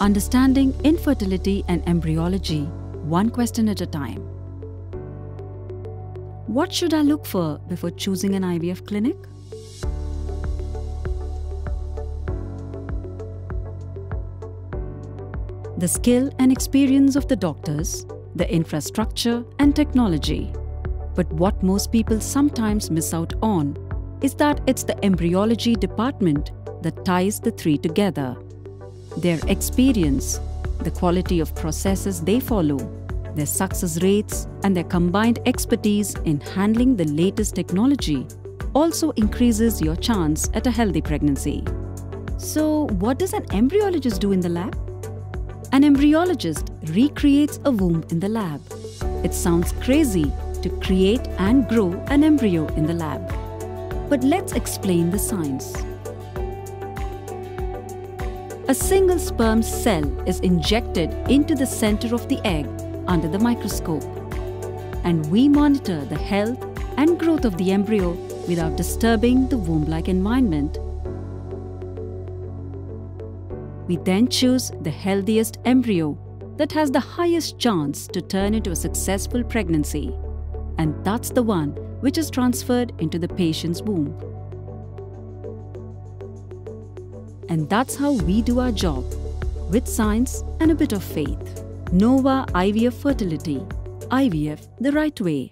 Understanding infertility and embryology, one question at a time. What should I look for before choosing an IVF clinic? The skill and experience of the doctors, the infrastructure and technology. But what most people sometimes miss out on is that it's the embryology department that ties the three together. Their experience, the quality of processes they follow, their success rates and their combined expertise in handling the latest technology also increases your chance at a healthy pregnancy. So, what does an embryologist do in the lab? An embryologist recreates a womb in the lab. It sounds crazy to create and grow an embryo in the lab. But let's explain the science. A single sperm cell is injected into the center of the egg under the microscope, and we monitor the health and growth of the embryo without disturbing the womb-like environment. We then choose the healthiest embryo that has the highest chance to turn into a successful pregnancy, and that's the one which is transferred into the patient's womb. And that's how we do our job, with science and a bit of faith. Nova IVF Fertility. IVF the right way.